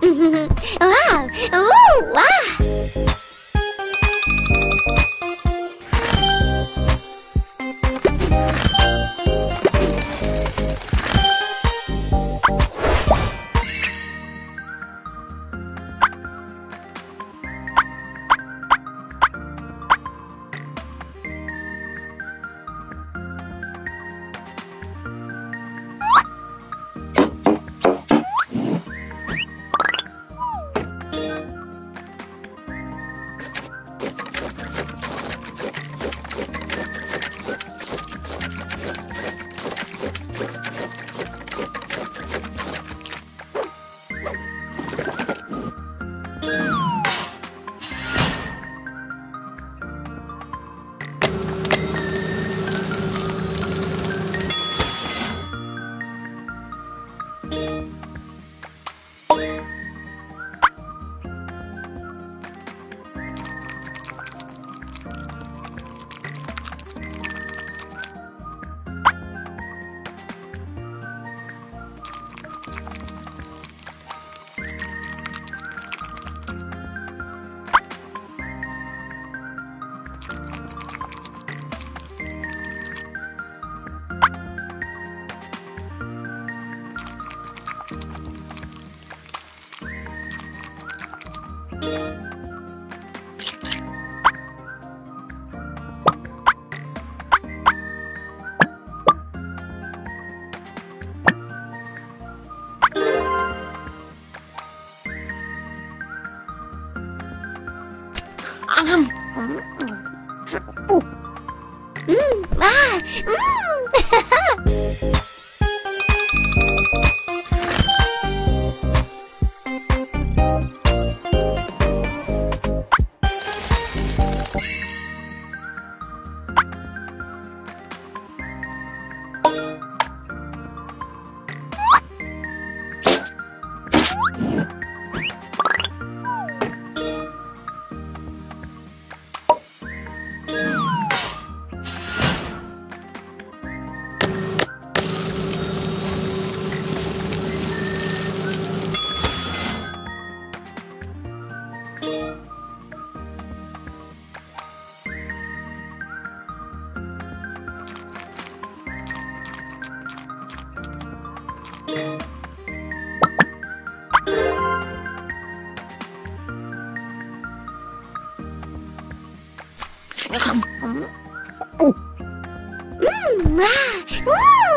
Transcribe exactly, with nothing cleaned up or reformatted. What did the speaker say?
Wow! Ooh, wow! Mmm, wow! Woo!